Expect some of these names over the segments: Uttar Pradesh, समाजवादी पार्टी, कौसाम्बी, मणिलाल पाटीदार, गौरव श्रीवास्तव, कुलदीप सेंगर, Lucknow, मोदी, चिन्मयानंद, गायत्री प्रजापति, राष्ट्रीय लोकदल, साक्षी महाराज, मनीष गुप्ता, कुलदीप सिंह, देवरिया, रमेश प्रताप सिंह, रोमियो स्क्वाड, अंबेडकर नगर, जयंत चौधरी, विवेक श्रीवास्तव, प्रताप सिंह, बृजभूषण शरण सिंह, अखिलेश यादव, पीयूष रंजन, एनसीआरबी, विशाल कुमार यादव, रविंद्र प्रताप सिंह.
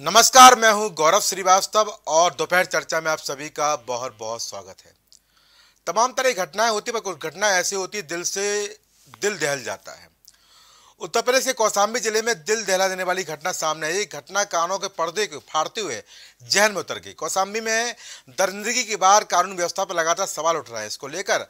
नमस्कार, मैं हूं गौरव श्रीवास्तव और दोपहर चर्चा में आप सभी का बहुत बहुत स्वागत है। तमाम तरह की घटनाएं होती है पर कुछ घटनाएं ऐसी होती है दिल से दिल दहल जाता है। उत्तर प्रदेश के कौसाम्बी जिले में दिल दहला देने वाली घटना सामने आई। घटना कानों के पर्दे को फाड़ते हुए जहन में उतर गई। कौसाम्बी में दरिंदगी की बार कानून व्यवस्था पर लगातार सवाल उठ रहा है। इसको लेकर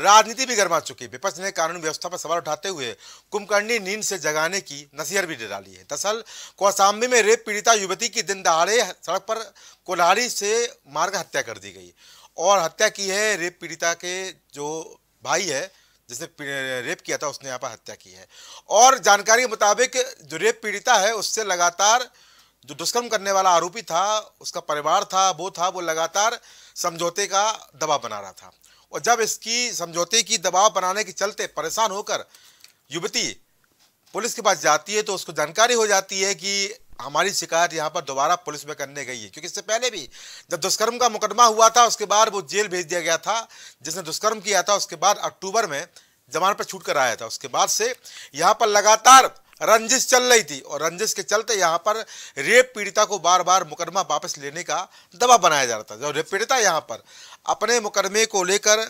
राजनीति भी गर्मा चुकी है। विपक्ष ने कानून व्यवस्था पर सवाल उठाते हुए कुमकर्णी नींद से जगाने की नसीहत भी दे डाली है। दरअसल कौसाम्बी में रेप पीड़िता युवती की दिन दहाड़े सड़क पर कोल्हाड़ी से मारकर हत्या कर दी गई और हत्या की है रेप पीड़िता के जो भाई है जिसने रेप किया था उसने यहाँ पर हत्या की है। और जानकारी के मुताबिक जो रेप पीड़िता है उससे लगातार जो दुष्कर्म करने वाला आरोपी था उसका परिवार था वो लगातार समझौते का दबाव बना रहा था। और जब इसकी समझौते की दबाव बनाने के चलते परेशान होकर युवती पुलिस के पास जाती है तो उसको जानकारी हो जाती है कि हमारी शिकायत यहाँ पर दोबारा पुलिस में करने गई है, क्योंकि इससे पहले भी जब दुष्कर्म का मुकदमा हुआ था उसके बाद वो जेल भेज दिया गया था। जिसने दुष्कर्म किया था उसके बाद अक्टूबर में जमानत पर छूट कर आया था। उसके बाद से यहाँ पर लगातार रंजिश चल रही थी और रंजिश के चलते यहाँ पर रेप पीड़िता को बार बार मुकदमा वापस लेने का दबाव बनाया जा रहा था। जब रेप पीड़िता यहाँ पर अपने मुकदमे को लेकर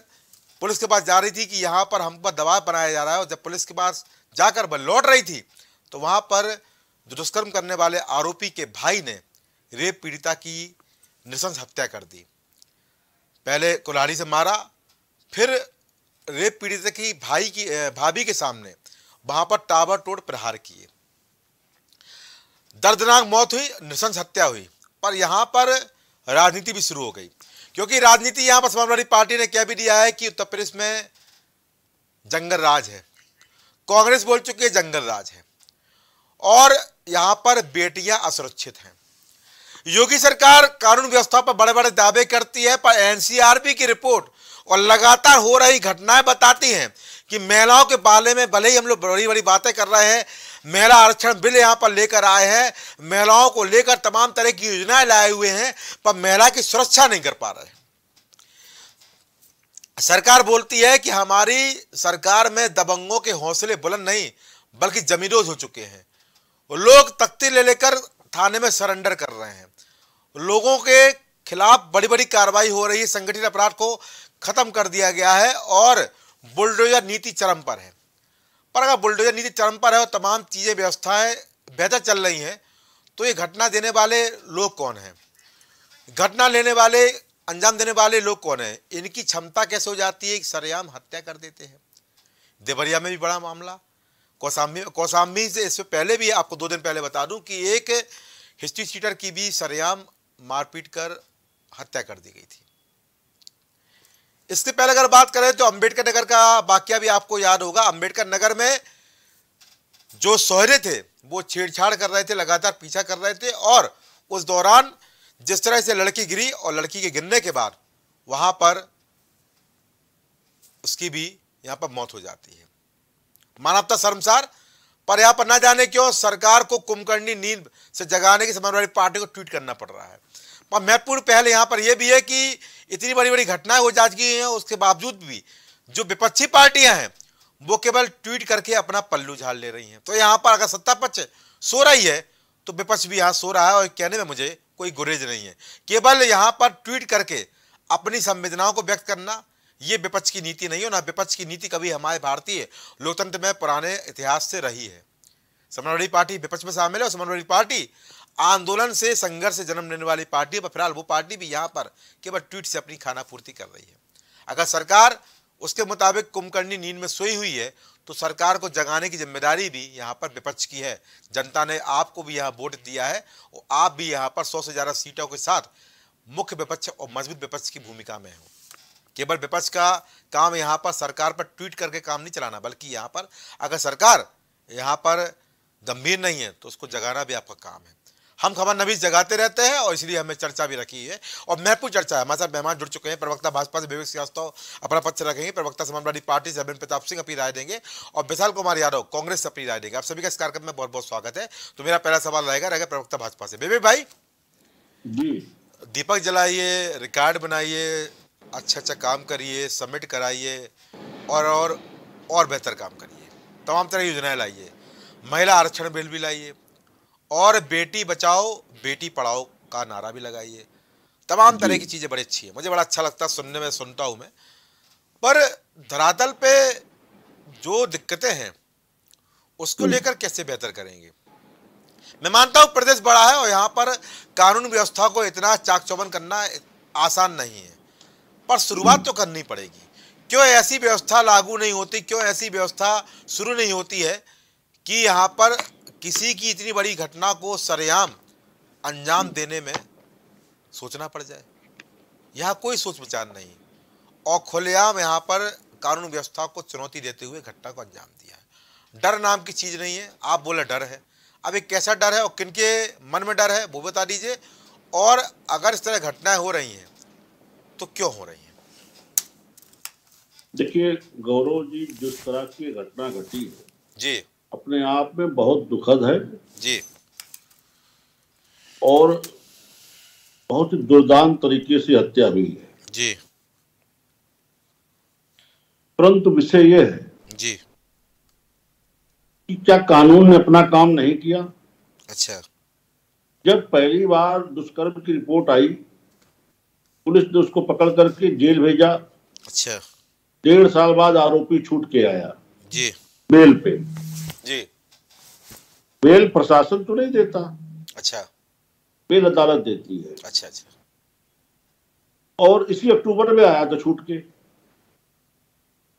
पुलिस के पास जा रही थी कि यहाँ पर हम पर दबाव बनाया जा रहा है, और जब पुलिस के पास जाकर वह लौट रही थी तो वहाँ पर जो दुष्कर्म करने वाले आरोपी के भाई ने रेप पीड़िता की नृशंस हत्या कर दी। पहले कुल्हाड़ी से मारा, फिर रेप पीड़िता की भाभी के सामने वहां पर ताबड़तोड़ प्रहार किए। दर्दनाक मौत हुई, नृशंस हत्या हुई। पर यहां पर राजनीति भी शुरू हो गई, क्योंकि राजनीति यहां पर समाजवादी पार्टी ने कह भी दिया है कि उत्तर प्रदेश में जंगल राज है। कांग्रेस बोल चुकी है जंगल राज है और यहां पर बेटियां असुरक्षित हैं। योगी सरकार कानून व्यवस्था पर बड़े बड़े दावे करती है, पर एनसीआरबी की रिपोर्ट और लगातार हो रही घटनाएं बताती हैं कि महिलाओं के बारे में भले ही हम लोग बड़ी बड़ी बातें कर रहे हैं, महिला आरक्षण बिल यहाँ पर लेकर आए हैं, महिलाओं को लेकर तमाम तरह की योजनाएं लाए हुए हैं, पर महिला की सुरक्षा नहीं कर पा रहे हैं। सरकार बोलती है कि हमारी सरकार में दबंगों के हौसले बुलंद नहीं बल्कि जमींदोज हो चुके हैं। लोग तख्ती ले लेकर थाने में सरेंडर कर रहे हैं। लोगों के खिलाफ बड़ी बड़ी कार्रवाई हो रही है। संगठित अपराध को खत्म कर दिया गया है और बुलडोजर नीति चरम पर है। पर अगर बुलडोजर नीति चरम पर है और तमाम चीज़ें व्यवस्थाएं बेहतर चल रही हैं तो ये घटना देने वाले लोग कौन हैं, घटना लेने वाले अंजाम देने वाले लोग कौन हैं, इनकी क्षमता कैसे हो जाती है कि सरेआम हत्या कर देते हैं। देवरिया में भी बड़ा मामला, कौसाम्बी से इससे पहले भी आपको 2 दिन पहले बता दूं कि एक हिस्ट्री शीटर की भी सरेआम मारपीट कर हत्या कर दी गई थी। इसके पहले अगर बात करें तो अंबेडकर नगर का वाकया भी आपको याद होगा। अंबेडकर नगर में जो सोहरे थे वो छेड़छाड़ कर रहे थे, लगातार पीछा कर रहे थे, और उस दौरान जिस तरह से लड़की गिरी और लड़की के गिरने के बाद वहां पर उसकी भी यहाँ पर मौत हो जाती है। मानवता शर्मसार। पर यहाँ पर ना जाने क्यों सरकार को कुमकर्णी नींद से जगाने की समाजवादी पार्टी को ट्वीट करना पड़ रहा है। पर महत्वपूर्ण पहले यहाँ पर यह भी है कि इतनी बड़ी बड़ी घटनाएं हो जा चुकी हैं, उसके बावजूद भी जो विपक्षी पार्टियां हैं वो केवल ट्वीट करके अपना पल्लू झाड़ ले रही हैं। तो यहाँ पर अगर सत्ता पक्ष सो रही है तो विपक्ष भी यहाँ सो रहा है और कहने में मुझे कोई गुरेज नहीं है। केवल यहाँ पर ट्वीट करके अपनी संवेदनाओं को व्यक्त करना ये विपक्ष की नीति नहीं हो ना। विपक्ष की नीति कभी हमारे भारतीय लोकतंत्र में पुराने इतिहास से रही है। समाजवादी पार्टी विपक्ष में शामिल है और समाजवादी पार्टी आंदोलन से संघर्ष से जन्म लेने वाली पार्टी है। फिलहाल वो पार्टी भी यहाँ पर केवल ट्वीट से अपनी खानापूर्ति कर रही है। अगर सरकार उसके मुताबिक कुमकर्णी नींद में सोई हुई है तो सरकार को जगाने की जिम्मेदारी भी यहाँ पर विपक्ष की है। जनता ने आपको भी यहाँ वोट दिया है और आप भी यहाँ पर 100 से ज़्यादा सीटों के साथ मुख्य विपक्ष और मजबूत विपक्ष की भूमिका में हो। केवल विपक्ष का काम यहाँ पर सरकार पर ट्वीट करके काम नहीं चलाना, बल्कि यहाँ पर अगर सरकार यहाँ पर गंभीर नहीं है तो उसको जगाना भी आपका काम है। हम खबर नवीस जगाते रहते हैं और इसलिए हमें चर्चा भी रखी है और महत्वपूर्ण चर्चा है। हमारे साथ मेहमान जुड़ चुके हैं। प्रवक्ता भाजपा से विवेक श्रीवास्तव अपना पक्ष रखेंगे, प्रवक्ता समाजवादी पार्टी से रविंद्र प्रताप सिंह अपनी राय देंगे और विशाल कुमार यादव कांग्रेस से अपनी राय देंगे। आप सभी का इस कार्यक्रम में बहुत बहुत स्वागत है। तो मेरा पहला सवाल रहेगा प्रवक्ता भाजपा से। विवेक भाई, दीपक जलाइए, रिकॉर्ड बनाइए, अच्छा काम करिए, सबमिट कराइए और बेहतर काम करिए, तमाम तरह की योजनाएं लाइए, महिला आरक्षण बिल भी लाइए और बेटी बचाओ बेटी पढ़ाओ का नारा भी लगाइए। तमाम तरह की चीज़ें बड़ी अच्छी है, मुझे बड़ा अच्छा लगता है सुनने में, सुनता हूँ मैं। पर धरातल पे जो दिक्कतें हैं उसको लेकर कैसे बेहतर करेंगे? मैं मानता हूँ प्रदेश बड़ा है और यहाँ पर कानून व्यवस्था को इतना चाक चौबंद करना आसान नहीं है, पर शुरुआत तो करनी पड़ेगी। क्यों ऐसी व्यवस्था लागू नहीं होती, क्यों ऐसी व्यवस्था शुरू नहीं होती है कि यहाँ पर किसी की इतनी बड़ी घटना को सरेआम अंजाम देने में सोचना पड़ जाए? यहाँ कोई सोच विचार नहीं और खुलेआम यहाँ पर कानून व्यवस्था को चुनौती देते हुए घटना को अंजाम दिया है। डर नाम की चीज़ नहीं है। आप बोले डर है, अब एक कैसा डर है और किनके मन में डर है वो बता दीजिए, और अगर इस तरह घटनाएँ हो रही हैं तो क्यों हो रही हैं? देखिए गौरव जी, जिस तरह की घटना घटी है जी अपने आप में बहुत दुखद है जी, और बहुत ही दुर्दांत तरीके से हत्या हुई है जी। परंतु विषय यह है जी कि क्या कानून ने अपना काम नहीं किया? अच्छा, जब पहली बार दुष्कर्म की रिपोर्ट आई पुलिस ने उसको पकड़ करके जेल भेजा। अच्छा, 1.5 साल बाद आरोपी छूट के आया जी बेल पे जी। बेल प्रशासन तो नहीं देता। अच्छा, बेल अदालत देती है। अच्छा अच्छा, और इसी अक्टूबर में आया था छूट के,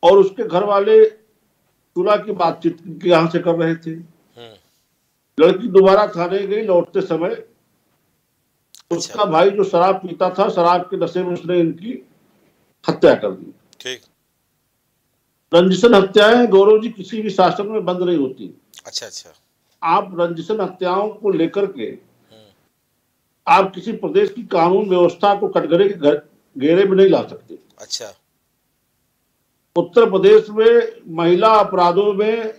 और उसके घर वाले तुला की बातचीत यहाँ से कर रहे थे। लड़की दोबारा थाने गई, लौटते समय उसका अच्छा। भाई जो शराब पीता था, शराब के नशे में उसने इनकी हत्या कर दी। ठीक, रंजिशन हत्याएं गौरव जी किसी भी शासन में बंद नहीं होती। अच्छा अच्छा, आप रंजिशन हत्याओं को लेकर के आप किसी प्रदेश की कानून व्यवस्था को कटघरे के घेरे में नहीं ला सकते। अच्छा, उत्तर प्रदेश में महिला अपराधों में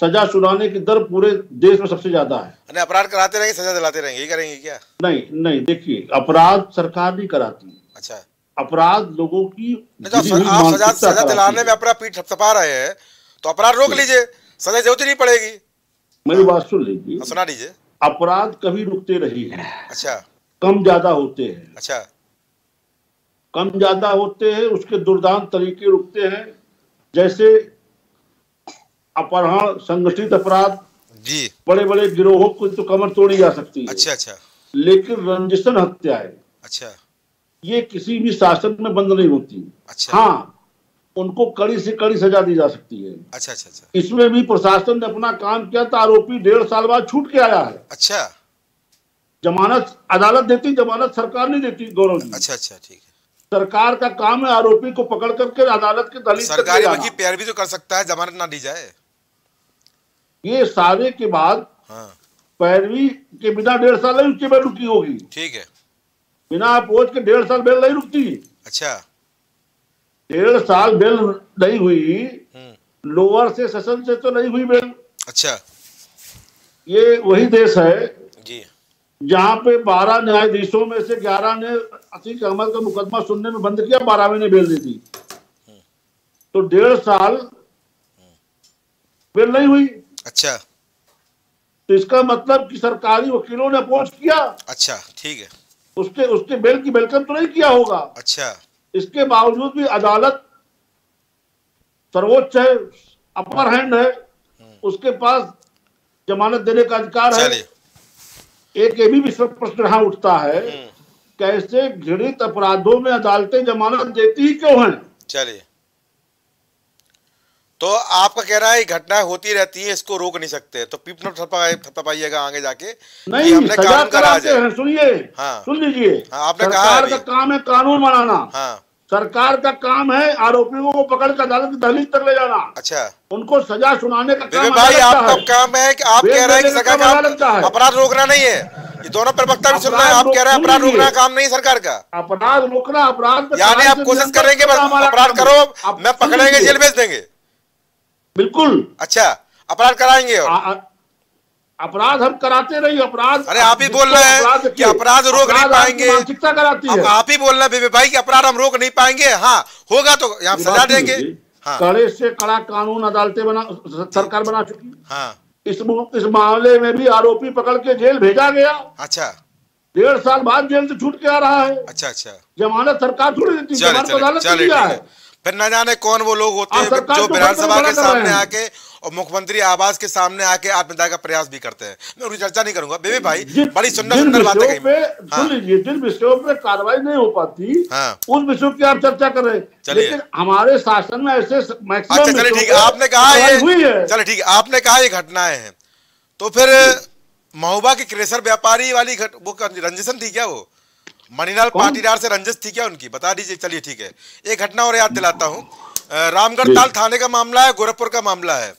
सजा सुनाने की दर पूरे देश में सबसे ज्यादा है। अपराध कराते रहेंगे, सजा दिलाते रहेंगे, ये करेंगे क्या? नहीं नहीं, देखिए अपराध सरकार नहीं कराती। अच्छा, अपराध लोगों की आप सजा दिलाने में अपना पीठ थपथपा रहे हैं तो अपराध रोक लीजिए, सजा जरूरत नहीं पड़ेगी। मेरी बात सुन लीजिए, सुना दीजिए। अपराध कभी रुकते रही है। अच्छा, कम ज्यादा होते हैं। अच्छा, कम ज्यादा होते हैं, उसके दुर्दांत तरीके रुकते हैं, जैसे अपहरण, संगठित अपराध जी, बड़े बड़े गिरोहों को तो कमर तोड़ी जा सकती है। अच्छा अच्छा, लेकिन रंजिशन हत्याएं अच्छा ये किसी भी शासन में बंद नहीं होती। अच्छा, हाँ उनको कड़ी से कड़ी सजा दी जा सकती है। अच्छा अच्छा अच्छा, इसमें भी प्रशासन ने अपना काम किया था। आरोपी 1.5 साल बाद छूट के आया है। अच्छा, जमानत अदालत देती, जमानत सरकार नहीं देती गौरव जी। अच्छा अच्छा, ठीक है, सरकार का काम है आरोपी को पकड़ करके अदालत के दलील सरकारी वकील पैरवी तो कर सकता है, जमानत ना दी जाए। ये सारे के बाद पैरवी के बिना 1.5 साल में रुकी होगी। ठीक है, बिना अपोज के 1.5 साल बेल नहीं रुकती। अच्छा, 1.5 साल बेल नहीं हुई, लोअर से सेशन से तो नहीं हुई बेल। अच्छा, ये वही देश है जी जहाँ पे 12 न्यायाधीशों में से 11 ने अतीक अहमद का मुकदमा सुनने में बंद किया, 12वें ने बेल दे दी। तो 1.5 साल बेल नहीं हुई। अच्छा, तो इसका मतलब कि सरकारी वकीलों ने अपोज किया। अच्छा ठीक है, उसके बेल की वेलकम तो नहीं किया होगा। अच्छा, इसके बावजूद भी अदालत सर्वोच्च है, अपर हैंड है, उसके पास जमानत देने का अधिकार है। एक ये भी प्रश्न यहाँ उठता है, कैसे घृणित अपराधों में अदालतें जमानत देती ही क्यों हैं? चलिए, तो आपका कहना है घटनाएं होती रहती है, इसको रोक नहीं सकते, तो पीठ न थपथपाइएगा आगे जाके। नहीं, हमने काम कराते हैं। सुनिए, सुन लीजिए, आपने सरकार का काम है कानून बनाना। हाँ, सरकार का काम है आरोपियों को पकड़ कर अदालत की दहलीज तक ले जाना। अच्छा, उनको सजा सुनाने का काम भाई आपका काम है। कि आप कह रहे हैं कि अपराध रोकना नहीं है, ये दोनों प्रवक्ता भी सुन रहे हैं। आप कह रहे हैं अपराध रोकना काम नहीं सरकार का, अपराध रोकना अपराध, यानी आप कोशिश करेंगे अपराध करो, मैं पकड़ेंगे जेल भेज देंगे। बिल्कुल, अच्छा अपराध कराएंगे, अपराध हम कराते रहिए अपराध। अरे आप ही बोल रहे हैं कि अपराध रोक नहीं पाएंगे, मानसिकता कराती है। आप ही बोल रहे हैं विवेक भाई कि अपराध हम रोक नहीं पाएंगे, हाँ होगा तो यहाँ सजा देंगे। हाँ, कड़े से कड़ा कानून अदालतें बना सरकार बना चुकी। हाँ, इस मामले में भी आरोपी पकड़ के जेल भेजा गया। अच्छा, 1.5 साल बाद जेल से छूट के आ रहा है। अच्छा अच्छा, जमानत सरकार थोड़ी देती है। फिर न जाने कौन वो लोग होते हैं जो विधानसभा के सामने आके और मुख्यमंत्री आवास के सामने आके आत्मदाह का प्रयास भी करते हैं। मैं उनकी चर्चा नहीं करूंगा। बेबी भाई बड़ी सुंदर सुंदर बातें कही। सुन लीजिए, जिन विषयों पे कार्रवाई नहीं हो पाती उन विषयों की आप चर्चा कर रहे हैं, लेकिन हमारे शासन में ऐसे मैक्सिमम। चलिए ठीक है, आपने कहा, चलिए ठीक है, आपने कहा ये घटनाएं हैं, तो फिर महोबा के क्रेशर व्यापारी वाली वो रंजिशन थी क्या? वो मणिलाल पाटीदार से रंजिश थी क्या उनकी? बता दीजिए। चलिए ठीक है, एक घटना और याद दिलाता हूँ। रामगढ़ ताल थाने का मामला है, गोरखपुर का मामला है।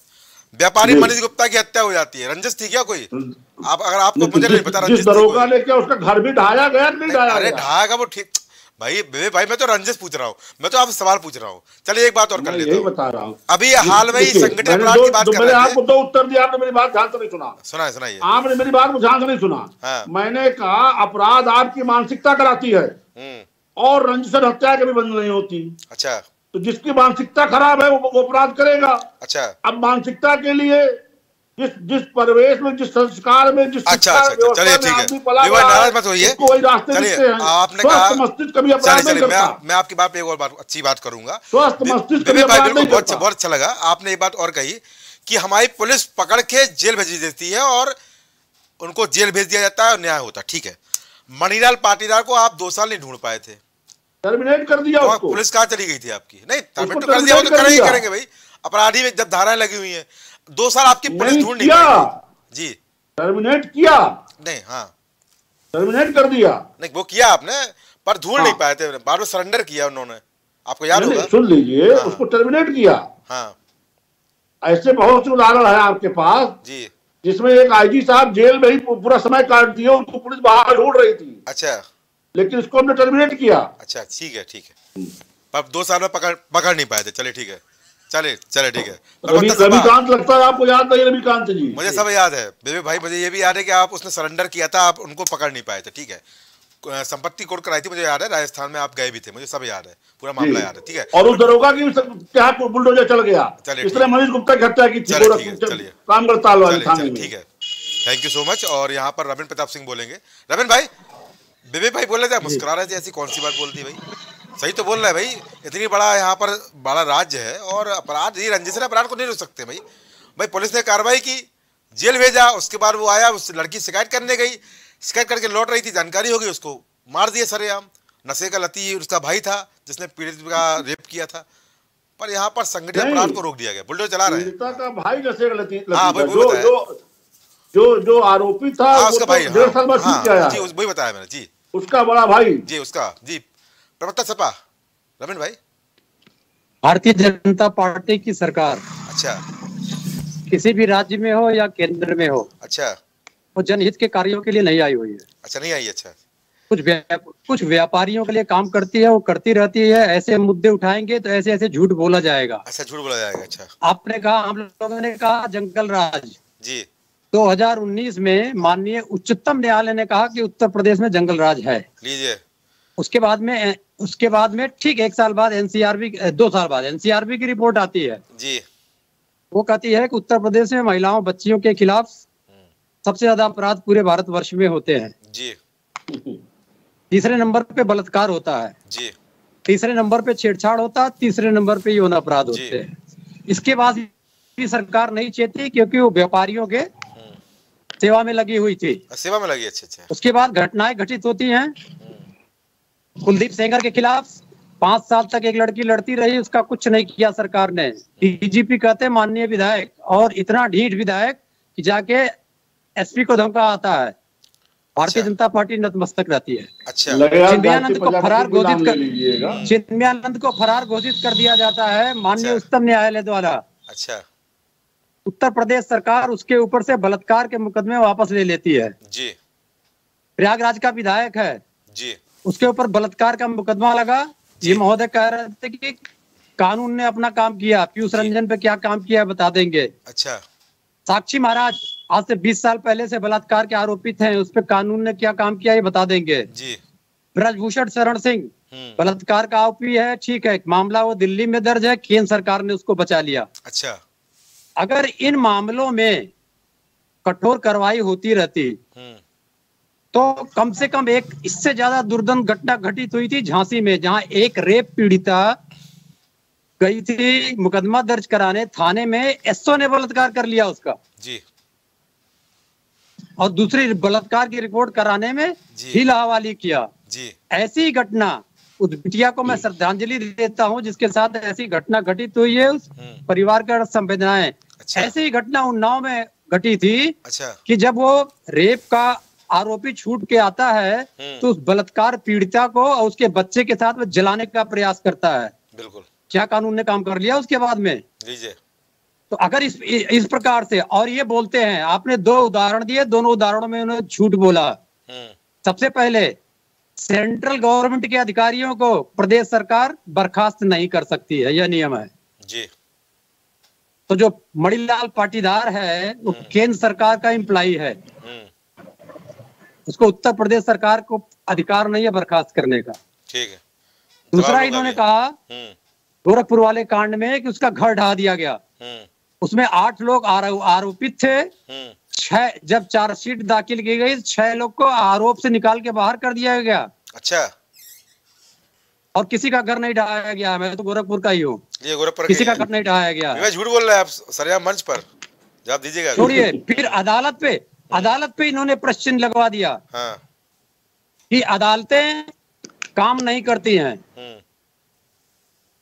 व्यापारी मनीष गुप्ता की हत्या हो जाती है। रंजिश थी क्या कोई? आप अगर आपको मुझे नहीं पता रंजिश ने क्या, उसका घर भी ढाया गया नहीं ढाया? अरे ढाएगा वो ठीक। भाई विवेक भाई, मैं तो रंजिश पूछ रहा हूँ, मैं तो आपसे सवाल पूछ रहा हूँ। चलिए एक बात और कर लेता हूँ। अभी हाल में ही संगठित अपराध की बात कर रहे हैं। आपको तो उत्तर दिया, आपने मेरी बात ध्यान से नहीं सुना। सुनाइए सुनाइए। आपने मेरी बात को ध्यान से नहीं सुना। मैंने कहा अपराध आपकी मानसिकता कराती है और रंजिश और हत्या कभी बंद नहीं होती। अच्छा, तो जिसकी मानसिकता खराब है वो अपराध करेगा। अच्छा, अब मानसिकता के लिए जिस परिवेश में, जिस संस्कार में, जिस बहुत अच्छा लगा। आपने एक बात और कही कि हमारी पुलिस पकड़ के जेल भेज देती है और उनको जेल भेज दिया जाता है और न्याय होता है। ठीक है, मणिलाल पाटीदार को आप 2 साल नहीं ढूंढ पाए थे, टर्मिनेट कर दिया। पुलिस कहाँ चली गई थी आपकी? नहीं टर्मिनेट कर दिया, तो करेंगे करेंगे भाई, अपराधी में जब धाराएं लगी हुई है। 2 साल आपकी पुलिस ढूंढ नहीं पाई जी। टर्मिनेट किया नहीं? हाँ, टर्मिनेट कर दिया नहीं, वो किया आपने, पर ढूंढ नहीं पाए थे। बाद में सरेंडर किया उन्होंने, आपको याद होगा। सुन लीजिए, उसको टर्मिनेट किया। हाँ, ऐसे बहुत से उदाहरण है आपके पास जी, जिसमें एक आईजी साहब जेल में ही पूरा समय काट दिया, उनको पुलिस बाहर ढूंढ रही थी। अच्छा, लेकिन इसको हमने टर्मिनेट किया। अच्छा ठीक है ठीक है, पर 2 साल में पकड़ नहीं पाए थे। चले ठीक है, चले चले ठीक है। रविकांत लगता है आपको याद नहीं? रविकांत जी मुझे सब याद है बेबी भाई, मुझे ये भी याद है कि आप उसने सरेंडर किया था, आप उनको पकड़ नहीं पाए थे। ठीक है, संपत्ति कोर्ट कराई थी, मुझे याद है। राजस्थान में आप गए भी थे, मुझे सब याद है, पूरा मामला याद है। ठीक है, और उस दरोगा की क्या बुलडोजर चल गया, इसने मनीष गुप्ता की हत्या की थी। चलिए ठीक है, थैंक यू सो मच। और यहाँ पर रविंद्र प्रताप सिंह बोलेंगे। रविंद्र भाई, बेबी भाई बोल रहे थे, मुस्कुरा रहे थे, ऐसी कौन सी बात बोलती भाई? सही तो बोल रहा है भाई, इतनी बड़ा यहाँ पर बड़ा राज्य है और अपराध, ये रंजिश अपराध को नहीं रोक सकते भाई। भाई पुलिस ने कार्रवाई की, जेल भेजा, उसके बाद वो आया, उस लड़की शिकायत करने गई, शिकायत करके लौट रही थी, जानकारी हो गई, उसको मार दिया सरेआम। नशे का लती उसका भाई था जिसने पीड़ित का रेप किया था, पर यहाँ पर संगठित अपराध को रोक दिया गया। बुलडोजर चला रहे हैं, भाई नशे का लती जो आरोपी था उसका भाई, वही बताया मैंने जी, उसका बड़ा भाई जी, उसका जी। प्रवक्ता सपा रमेश भाई, भारतीय जनता पार्टी की सरकार, अच्छा, किसी भी राज्य में हो या केंद्र में हो, अच्छा, वो जनहित के कार्यों के लिए नहीं आई हुई है। अच्छा, नहीं आई है। अच्छा, कुछ व्यापारियों के लिए काम करती है, वो करती रहती है। ऐसे मुद्दे उठाएंगे तो ऐसे ऐसे झूठ बोला जाएगा। अच्छा, झूठ बोला जाएगा। अच्छा, आपने कहा, हम लोगों ने कहा जंगल राज जी। 2019 में माननीय उच्चतम न्यायालय ने कहा कि उत्तर प्रदेश में जंगल राज है। लीजिए, उसके बाद में ठीक 1 साल बाद 2 साल बाद एनसीआरबी की रिपोर्ट आती है जी। वो कहती है कि उत्तर प्रदेश में महिलाओं बच्चियों के खिलाफ सबसे ज्यादा अपराध पूरे भारतवर्ष में होते हैं जी। तीसरे नंबर पे बलात्कार होता है जी। तीसरे नंबर पे छेड़छाड़ होता है। तीसरे नंबर पे यौन अपराध होते हैं। इसके बाद भी सरकार नहीं चेती, क्योंकि वो व्यापारियों के सेवा में लगी हुई थी। सेवा में लगी। अच्छा, उसके बाद घटनाएं घटित होती है। कुलदीप सेंगर के खिलाफ 5 साल तक एक लड़की लड़ती रही, उसका कुछ नहीं किया सरकार ने। डीजीपी कहते माननीय विधायक, और इतना ढीठ विधायक कि जाके एसपी को धमका आता है। भारतीय जनता पार्टी नतमस्तक रहती है। अच्छा, चिन्मयानंद को फरार घोषित कर दिया जाता है माननीय उच्चतम न्यायालय द्वारा। अच्छा, उत्तर प्रदेश सरकार उसके ऊपर से बलात्कार के मुकदमे वापस ले लेती है। प्रयागराज का विधायक है जी, उसके ऊपर बलात्कार का मुकदमा लगा। ये महोदय कह रहे थे कि कानून ने अपना काम किया, पीयूष रंजन पे क्या काम किया बता देंगे। अच्छा, साक्षी महाराज आज से 20 साल पहले से बलात्कार के आरोपी थे, उस पे कानून ने क्या काम किया ये बता देंगे। बृजभूषण शरण सिंह बलात्कार का आरोपी है, ठीक है, मामला वो दिल्ली में दर्ज है, केंद्र सरकार ने उसको बचा लिया। अच्छा, अगर इन मामलों में कठोर कार्रवाई होती रहती। तो कम से कम एक इससे ज्यादा दुर्दंत घटना घटित हुई थी झांसी में, जहां एक रेप पीड़िता गई थी मुकदमा दर्ज कराने, थाने में एसओ ने बलात्कार कर लिया उसका जी, और दूसरी बलात्कार की रिपोर्ट कराने में हिला हवाली किया जी। ऐसी घटना उस बिटिया को मैं श्रद्धांजलि देता हूं जिसके साथ ऐसी घटना घटित हुई है, उस परिवार का संवेदनाएं। अच्छा। ऐसी घटना उन्नाव में घटी थी। अच्छा। कि जब वो रेप का आरोपी छूट के आता है तो उस बलात्कार पीड़िता को और उसके बच्चे के साथ जलाने का प्रयास करता है। बिल्कुल, क्या कानून ने काम कर लिया उसके बाद में। तो अगर इस प्रकार से, और ये बोलते हैं, आपने दो उदाहरण दिए, दोनों उदाहरणों में उन्होंने झूठ बोला। सबसे पहले, सेंट्रल गवर्नमेंट के अधिकारियों को प्रदेश सरकार बर्खास्त नहीं कर सकती है, यह नियम है जी। तो जो मणिलाल पाटीदार है वो केंद्र सरकार का एम्प्लाई है, उसको उत्तर प्रदेश सरकार को अधिकार नहीं है बर्खास्त करने का। ठीक है। दूसरा, इन्होंने कहा गोरखपुर वाले कांड में कि उसका घर ढहा दिया गया, उसमें 8 लोग आरोपित थे, 6 जब चार्जशीट दाखिल की गई 6 लोग को आरोप से निकाल के बाहर कर दिया गया। अच्छा। और किसी का घर नहीं ढहाया गया, मैं तो गोरखपुर का ही हूँ, किसी का घर नहीं ढहाया गया। झूठ बोल रहे हैं आप सरेआम मंच पर, जवाब दीजिएगा। छोड़िए, फिर अदालत पे इन्होंने प्रश्न लगवा दिया कि अदालतें काम नहीं करती हैं।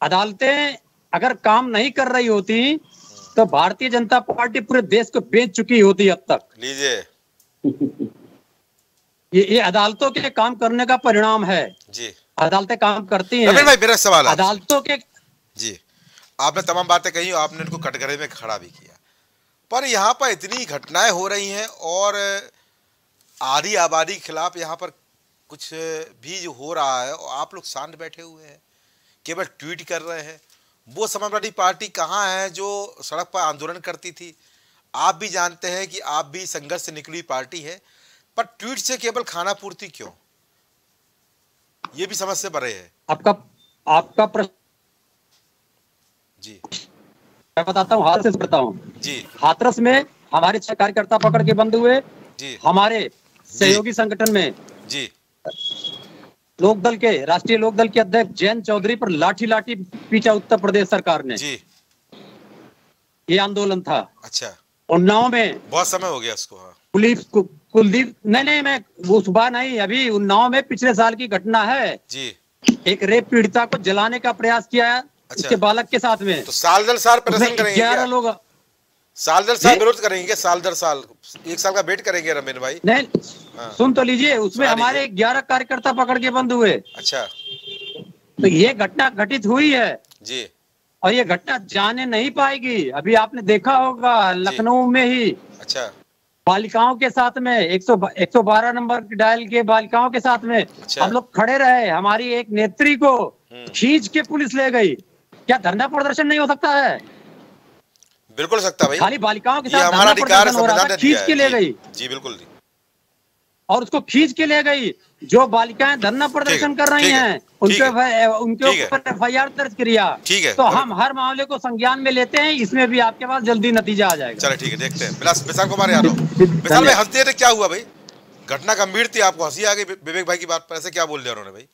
अदालतें अगर काम नहीं कर रही होती तो भारतीय जनता पार्टी पूरे देश को बेच चुकी होती अब तक। लीजिए, ये अदालतों के काम करने का परिणाम है जी। अदालतें काम करती हैं। भाई, मेरा सवाल है अदालतों के जी, आपने तमाम बातें कही, आपने उनको कटघरे में खड़ा भी किया, पर यहाँ पर इतनी घटनाएं हो रही हैं और आधी आबादी के खिलाफ यहाँ पर कुछ भी जो हो रहा है और आप लोग शांत बैठे हुए हैं, केवल ट्वीट कर रहे हैं। वो समाजवादी पार्टी कहाँ है जो सड़क पर आंदोलन करती थी? आप भी जानते हैं कि आप भी संघर्ष से निकली पार्टी है, पर ट्वीट से केवल खाना पूर्ति क्यों? ये भी समझ से परे है। आपका प्रश्न जी मैं बताता हूँ, हाथरस करता हूँ जी। हाथरस में हमारे 6 कार्यकर्ता पकड़ के बंद हुए जी। हमारे सहयोगी संगठन में जी लोकदल के, राष्ट्रीय लोकदल के अध्यक्ष जयंत चौधरी पर लाठी पीटा उत्तर प्रदेश सरकार ने जी। ये आंदोलन था। अच्छा। उन्नाव में बहुत समय हो गया उसको। पुलिस कुलदीप नहीं, मैं वो सुबह नहीं, अभी उन्नाव में पिछले साल की घटना है जी। एक रेप पीड़िता को जलाने का प्रयास किया है। अच्छा। उसके बालक के साथ में। तो साल दर साल प्रदर्शन करेंगे, 11 लोग साल दर साल विरोध करेंगे, साल दर साल, एक साल का वेट करेंगे रमेश भाई। नहीं, सुन तो लीजिए, उसमें हमारे 11 कार्यकर्ता पकड़ के बंद हुए। अच्छा। तो ये घटना घटित हुई है जी, और ये घटना जाने नहीं पाएगी। अभी आपने देखा होगा लखनऊ में ही। अच्छा। बालिकाओं के साथ में 112 नंबर डायल के बालिकाओं के साथ में हम लोग खड़े रहे, हमारी एक नेत्री को खींच के पुलिस ले गई। क्या धरना प्रदर्शन नहीं हो सकता है? बिल्कुल सकता भाई, खाली बालिकाओं के साथ हमारा अधिकार संविधान ने दिया है। खींच के ले गई जी, बिल्कुल। और उसको खींच के ले गई, जो बालिकाएं धरना प्रदर्शन कर रही हैं उनके ऊपर FIR दर्ज किया। ठीक है, तो हम हर मामले को संज्ञान में लेते हैं, इसमें भी आपके पास जल्दी नतीजा आ जाएगा। चलो ठीक है, देखते हैं। विशाल कुमार यादव, विशाल भाई हंसते थे, क्या हुआ भाई? घटना गंभीर थी, आपको हंसी आ गई विवेक भाई की बात पर? ऐसे क्या बोल दिया उन्होंने भाई?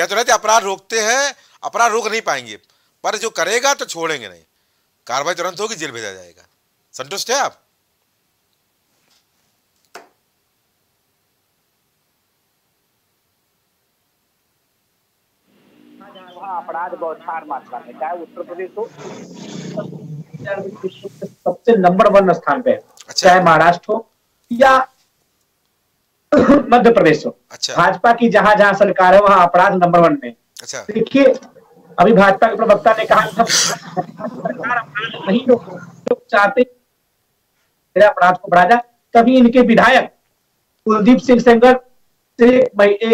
कहते रहे थे अपराध रोकते हैं, अपराध रोक नहीं पाएंगे, पर जो करेगा तो छोड़ेंगे नहीं, कार्रवाई तुरंत होगी, जेल भेजा जाएगा। संतुष्ट है आप? अपराध बौछार मात्रा में, चाहे उत्तर प्रदेश हो, सबसे नंबर 1 स्थान पे है। अच्छा। चाहे महाराष्ट्र हो या मध्य प्रदेश हो। अच्छा। भाजपा की जहां जहां सरकार है वहां अपराध नंबर 1 में। अच्छा। देखिए, अभी भाजपा के प्रवक्ता ने कहा सरकार अपराध नहीं रोक चाहते, अपराध को बढ़ाया। तभी इनके विधायक कुलदीप सेंगर से महीने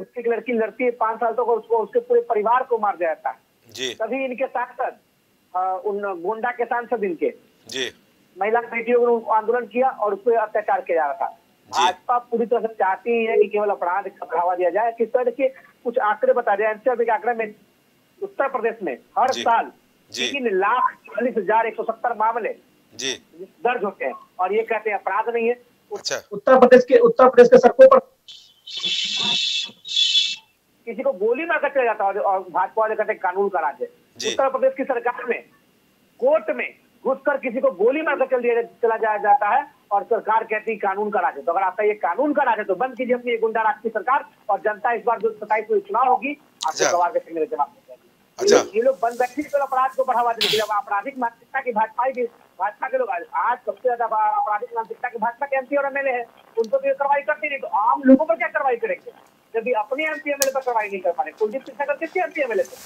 उसकी लड़की लड़ती है 5 साल तक, तो उसको उसके पूरे परिवार को मार दिया जाता है। तभी इनके सांसद उन गोंडा के सांसद इनके जी महिला बेटियों ने आंदोलन किया और उस पर अत्याचार किया जा रहा था। भाजपा पूरी तरह से चाहती है कि केवल अपराध का बढ़ावा दिया जाए। किस तरह के कुछ आंकड़े बता दें, एनसीआरबी के आंकड़े में उत्तर प्रदेश में हर साल 3,40,170 मामले जी दर्ज होते हैं और ये कहते हैं अपराध नहीं है। अच्छा। उत्तर प्रदेश के सड़कों पर किसी को गोली मारकर चला जाता है और भाजपा वाले कहते हैं कानून का राज है। उत्तर प्रदेश की सरकार में कोर्ट में घुसकर किसी को गोली मारकर चला जाया जाता है और सरकार कहती है कानून का राज है। तो अगर आपका ये कानून का राज है तो बंद कीजिए अपनी गुंडा राज की सरकार, और जनता इस बार जो 27 को चुनाव होगी आपसे गवार के मेरे जवाब। अच्छा। ये लोग बंद बैठे तो अपराध को बढ़ावा देते हैं। आपराधिक मानसिकता की भाजपा के लोग आज सबसे ज्यादा आपराधिक मानसिकता की भाजपा के एमपी और एमएलए है, उनको भी कार्रवाई करती नहीं तो आम लोगों पर क्या कार्रवाई करेंगे जब भी अपने एमपी एमएलए पर कार्रवाई नहीं कर पा रहे। कुलदीप सिंह कितने एमपी एमएलए थे,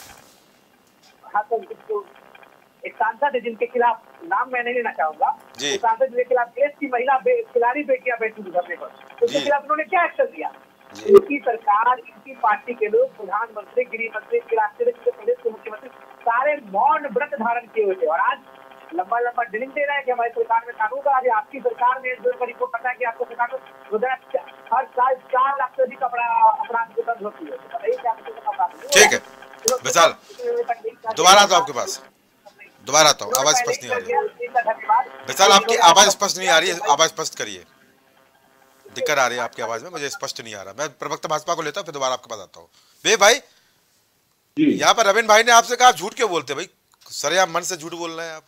एक सांसद है जिनके खिलाफ नाम मैं नहीं लेना चाहूंगा, सांसद जिनके खिलाफ देश की महिला खिलाड़ी बेटिया बेटी गुजरने पर उसके खिलाफ उन्होंने क्या एक्शन लिया। इनकी सरकार, इनकी पार्टी के लोग प्रधानमंत्री, गृह मंत्री, प्रदेश के मुख्यमंत्री सारे मौन व्रत धारण किए हुए थे और आज लंबा लंबा ड्रिलिंग दे रहे हैं कि हमारी सरकार में कानून का, आज आपकी सरकार में रिपोर्ट करता है कि आपको सरकार में हर साल 4 लाख से अधिक अपराध की दर्ज होती है। दोबारा तो आपके पास दोबारा तो आवाज स्पष्ट नहीं आ रही है विशाल, आपकी आवाज स्पष्ट नहीं आ रही है, आवाज स्पष्ट करिए, दिक्कत आ रही है आपकी आवाज में, मुझे स्पष्ट नहीं आ रहा। मैं प्रवक्ता भाजपा को लेता हूँ फिर दोबारा आपके पास आता हूँ। वे भाई यहाँ पर रविंद्र भाई ने आपसे कहा झूठ क्यों बोलते भाई, सरेआम मन से झूठ बोल रहे हैं आप।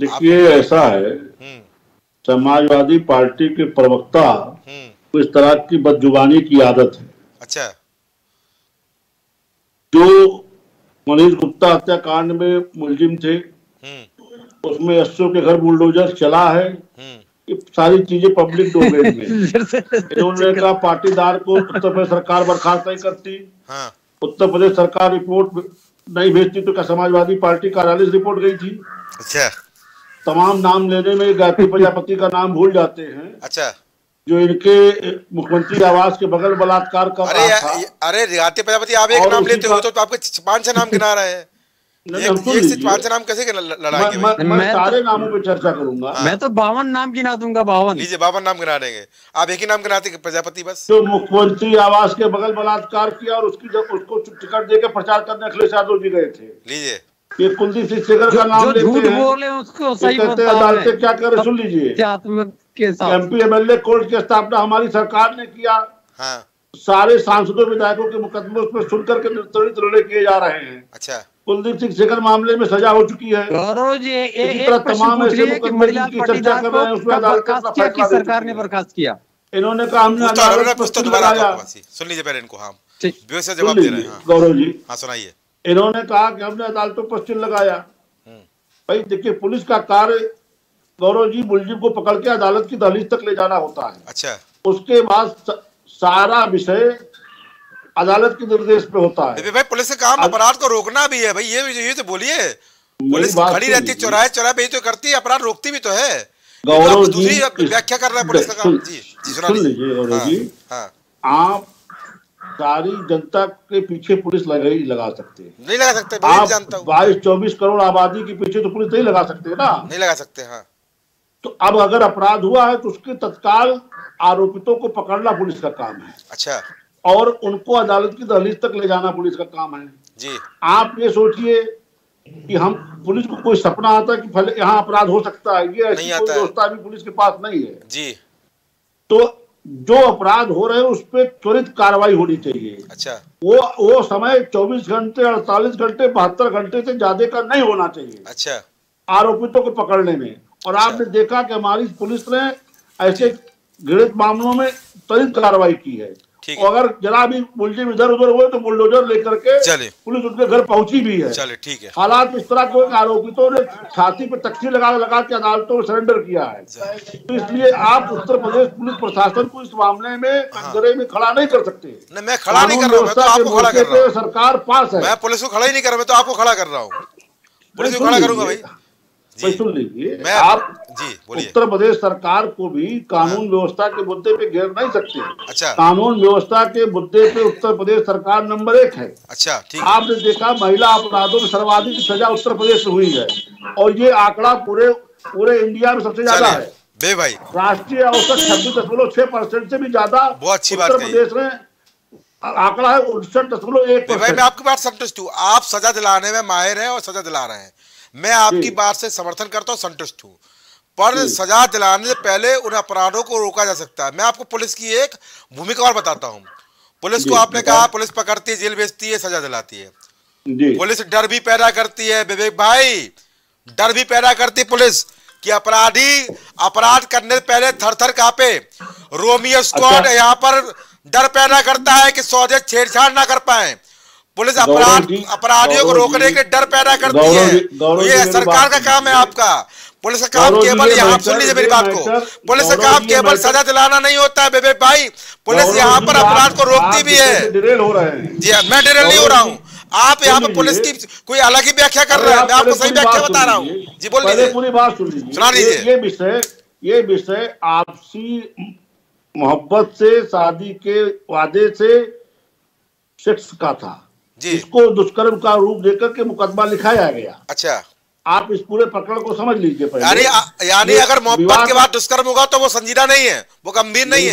देखिए ऐसा है, समाजवादी पार्टी के प्रवक्ता को इस तरह की बदजुबानी की आदत है। अच्छा। जो मनीष गुप्ता हत्याकांड में मुलजिम थे उसमें एसओ के घर बुलडोजर चला है, ये सारी चीजें पब्लिक डोमेन में। उन्होंने कहा पाटीदार को उत्तर प्रदेश सरकार बर्खास्त नहीं करती। हाँ। उत्तर प्रदेश सरकार रिपोर्ट नहीं भेजती तो क्या समाजवादी पार्टी कार्यालय से रिपोर्ट गई थी। अच्छा। तमाम नाम लेने में गायत्री प्रजापति का नाम भूल जाते हैं। अच्छा। जो इनके मुख्यमंत्री आवास के बगल बलात्कार का, अरे गायत्री प्रजापति आप एक नाम लेते हो तो आपके 5-6 नाम गिना रहे हैं, एक से 5 नाम कैसे लड़ाएंगे। मैं सारे नामों पे चर्चा करूंगा, मैं तो 52 नाम गिना दूंगा, 52 नाम गिना देंगे, आप एक ही नाम गिनाते प्रजापति बस। तो मुख्यमंत्री आवास के बगल बलात्कार किया और उसकी उसको टिकट देकर प्रचार करने अखिलेश यादव जी गए थे। लीजिए ये कुलदीप सेंगर का नाम लेते हैं, उसको सही अदालतें क्या कर रहे सुन लीजिए। एमपी एमएलए कोर्ट की स्थापना हमारी सरकार ने किया, सारे सांसदों विधायकों के मुकदमे उसमें सुनकर के निर्णय किए जा रहे हैं। अच्छा। कुलदीप सिंह सेंगर मामले में सजा हो चुकी है। गौरव जी तमाम ऐसे चर्चा कर रहे हैं उसमें अदालत की सरकार ने बर्खास्त किया, इन्होंने कहा कि हमने अदालतों पर चिल लगाया। भाई देखिए पुलिस का कार्य गौरव जी मुलजिम को पकड़ के अदालत की दहलीज तक ले जाना होता है। अच्छा। उसके बाद सारा विषय अदालत के निर्देश पे होता है। भाई पुलिस का काम अपराध को रोकना भी है भाई, ये तो बोलिए, पुलिस खड़ी रहती है चौराहे पे ही तो करती है, अपराध रोकती भी तो है। गौरव जी व्याख्या कर रहा है पुलिस का काम। जी सुन लीजिए गौरव जी, आप सारी जनता के पीछे पुलिस लगा सकते हैं, नहीं लगा सकते, मैं जानता हूं 22-24 करोड़ आबादी के पीछे तो पुलिस नहीं लगा सकते ना, नहीं लगा सकते। हाँ। तो अब अगर अपराध हुआ है तो उसके तत्काल आरोपितों को पकड़ना पुलिस का काम है। अच्छा। और उनको अदालत की दहलीज तक ले जाना पुलिस का काम है। जी। आप ये सोचिए कि हम पुलिस को कोई सपना आता है कि फल यहाँ अपराध हो सकता है, ये ऐसी कोई व्यवस्था भी पुलिस के पास नहीं है। जी। तो जो अपराध हो रहे हैं उस पर त्वरित कार्रवाई होनी चाहिए। अच्छा। वो समय 24 घंटे, 48 घंटे, 72 घंटे से ज्यादा का नहीं होना चाहिए। अच्छा। आरोपितों को पकड़ने में। और आपने देखा कि हमारी पुलिस ने ऐसे घृणित मामलों में त्वरित कार्रवाई की है, और अगर जरा भी मुलजिम इधर उधर हुए तो बुलडोजर लेकर के पुलिस उनके घर पहुंची भी है। चले ठीक है। हालात इस तरह के आरोपितों ने छाती पर तख्ती लगा के अदालतों में सरेंडर किया है। तो इसलिए आप उत्तर प्रदेश पुलिस प्रशासन को इस मामले में कंगरे में खड़ा नहीं कर सकते। नहीं, मैं खड़ा नहीं कर रहा हूं, मैं तो आपको खड़ा कर रहा हूं। सरकार पास है, मैं पुलिस को खड़ा ही नहीं कर रहा, मैं तो आपको खड़ा कर रहा हूँ, पुलिस को खड़ा करूंगा भाई। सुन लीजिए आप, उत्तर प्रदेश सरकार को भी कानून व्यवस्था के मुद्दे पे घेर नहीं सकते। अच्छा। कानून व्यवस्था के मुद्दे पे उत्तर प्रदेश सरकार नंबर 1 है। अच्छा ठीक। आपने देखा महिला अपराधों में सर्वाधिक सजा उत्तर प्रदेश में हुई है, और ये आंकड़ा पूरे इंडिया में सबसे ज्यादा है। बे भाई राष्ट्रीय औसत 26.6% से भी ज्यादा उत्तर प्रदेश में आंकड़ा है, 59.1%। आपकी बात संतुष्ट हूँ, आप सजा दिलाने में माहिर है और सजा दिला रहे हैं, मैं आपकी बात से समर्थन करता हूँ, संतुष्ट हूँ, पर सजा दिलाने से पहले उन अपराधों को रोका जा सकता है। मैं आपको पुलिस की एक भूमिका और बताता हूँ। पुलिस को आपने कहा पुलिस पकड़ती है, जेल भेजती है, सजा दिलाती है, पुलिस डर भी पैदा करती है। विवेक भाई, डर भी पैदा करती है पुलिस कि अपराधी अपराध करने से पहले थर-थर कांपे। रोमियो स्क्वाड यहाँ पर डर पैदा करता है कि सौदे छेड़छाड़ ना कर पाए। पुलिस अपराधियों को रोकने के लिए डर पैदा करती है। ये सरकार का काम है आपका। पुलिस का काम केवल, यहाँ सुन लीजिए मेरी बात को, पुलिस का काम केवल सजा दिलाना नहीं होता है विवेक भाई। पुलिस यहाँ पर अपराध को रोकती भी है। जी मैं डिरेल नहीं हो रहा हूँ, आप यहाँ पर पुलिस की कोई अलग ही व्याख्या कर रहे हैं। मैं आपको सही व्याख्या बता रहा हूँ। जी बोल लीजिए, पूरी बात सुन लीजिए, सुना लीजिए। ये विषय आपसी मोहब्बत से, शादी के वादे से सेक्स का था, इसको दुष्कर्म का रूप देकर के मुकदमा लिखाया गया। अच्छा, आप इस पूरे प्रकरण को समझ लीजिए पहले। यानी अगर मोहब्बत के बाद दुष्कर्म होगा तो वो संजीदा नहीं है, वो गंभीर नहीं है।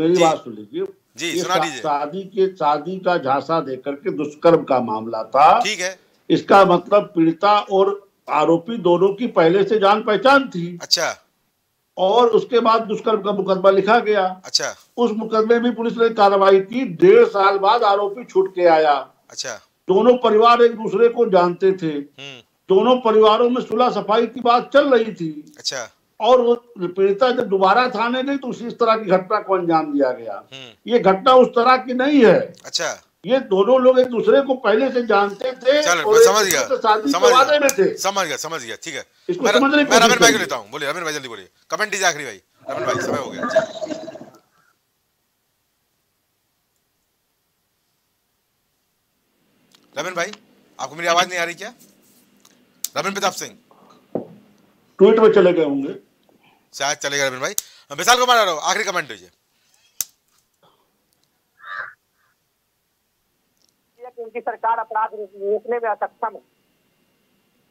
मेरी बात सुन लीजिए जी, शादी का झांसा देकर के दुष्कर्म का मामला था, ठीक है। इसका मतलब पीड़िता और आरोपी दोनों की पहले से जान पहचान थी। अच्छा, और उसके बाद दुष्कर्म का मुकदमा लिखा गया। अच्छा, उस मुकदमे में पुलिस ने कार्रवाई की, 1.5 साल बाद आरोपी छूट के आया। अच्छा, दोनों परिवार एक दूसरे को जानते थे, दोनों परिवारों में सुलह सफाई की बात चल रही थी। अच्छा, और वो पीड़िता जब दोबारा थाने गई तो उसी इस तरह की घटना को अंजाम दिया गया। ये घटना उस तरह की नहीं है। अच्छा, ये दोनों लोग एक दूसरे को पहले से जानते थे और शादी में थे। समझ गया, ठीक है। इसको समझने की रमेश भाई को लेता हूं, बोलिए रमेश भाई, जल्दी बोलिए, कमेंट दीजिए आखिरी भाई। रमेश भाई समय हो गया। रमेश भाई, आपको मेरी आवाज नहीं आ रही क्या? रमेश प्रताप सिंह ट्वीट में चले गए होंगे, शायद चले गए भाई। विशाल कुमार यादव आखिरी कमेंट दीजिए। उनकी सरकार अपराध रोकने में असक्षम है,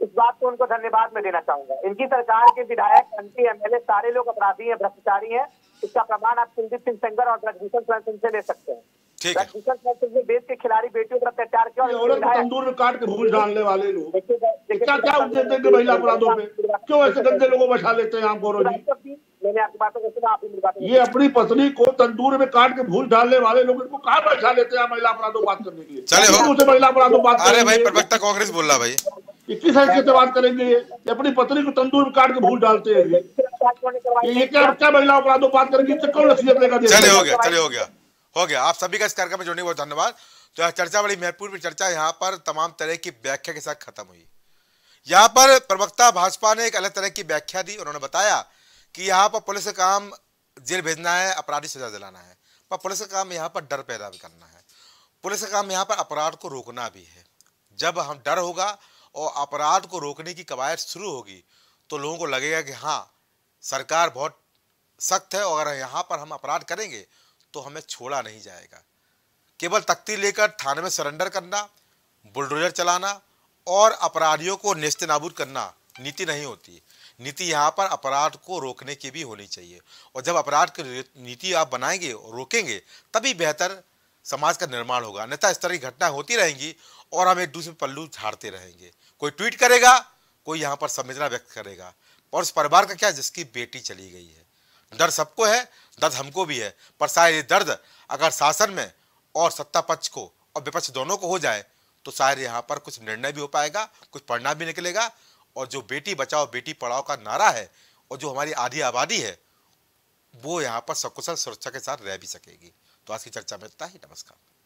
इस बात को उनको धन्यवाद में देना चाहूंगा। इनकी सरकार के विधायक, एमपी, एमएलए सारे लोग अपराधी हैं, भ्रष्टाचारी हैं। इसका प्रमाण आप कुलदीप सेंगर और बृजभूषण शरण सिंह से ले सकते हैं। बृजभूषण शरण सिंह ने देश के खिलाड़ी बेटियों पर अत्याचार किया और तंदूर में काट के भूल डालने वाले लोग क्या उद्देश्य के महिला अपराधों में क्यों ऐसे गंदे लोगों को बैठा लेते हैं आप गौरव जी? मैंने आपकी बातों को सुना, आप मेरी बात। ये अपनी पत्नी को तंदूर में काट के भूल डालने वाले लोग, इनको कहाँ बैठा लेते हैं महिला अपराधों बात करने के लिए? चले महिला अपराधों बात। अरे भाई प्रवक्ता कांग्रेस बोल रहा भाई, किस हैसियत से बात करेंगे? ये अपनी पत्नी को तंदूर में काट के भूल डालते हैं। ये क्या महिला अपराधों बात करेंगे? कौन हैसियत लेगा? चले हो गया। आप सभी का इस कार्यक्रम में जुड़ने को धन्यवाद। तो चर्चा बड़ी महत्वपूर्ण चर्चा यहाँ पर तमाम तरह की व्याख्या के साथ खत्म हुई। यहाँ पर प्रवक्ता भाजपा ने एक अलग तरह की व्याख्या दी। उन्होंने बताया कि यहाँ पर पुलिस का काम जेल भेजना है, अपराधी सजा दिलाना है, पर पुलिस का काम यहाँ पर डर पैदा भी करना है। पुलिस का काम यहाँ पर अपराध को रोकना भी है। जब हम डर होगा और अपराध को रोकने की कवायद शुरू होगी तो लोगों को लगेगा कि हाँ सरकार बहुत सख्त है और अगर यहाँ पर हम अपराध करेंगे तो हमें छोड़ा नहीं जाएगा। केवल तख्ती लेकर थाने में सरेंडर करना, बुलडोजर चलाना और अपराधियों को नेस्त नाबूद करना नीति नहीं होती। नीति यहाँ पर अपराध को रोकने की भी होनी चाहिए और जब अपराध की नीति आप बनाएंगे और रोकेंगे तभी बेहतर समाज का निर्माण होगा, अन्यथा इस तरह की घटना होती रहेंगी और हम एक दूसरे पल्लू झाड़ते रहेंगे। कोई ट्वीट करेगा, कोई यहाँ पर संवेदना व्यक्त करेगा और उस परिवार का क्या जिसकी बेटी चली गई है। दर्द सबको है, दर्द हमको भी है, पर शायद ये दर्द अगर शासन में और सत्ता पक्ष को और विपक्ष दोनों को हो जाए तो शायद यहाँ पर कुछ निर्णय भी हो पाएगा, कुछ परिणाम भी निकलेगा और जो बेटी बचाओ बेटी पढ़ाओ का नारा है और जो हमारी आधी आबादी है वो यहाँ पर सकुशल सुरक्षा के साथ रह भी सकेगी। तो आज की चर्चा में इतना ही, नमस्कार।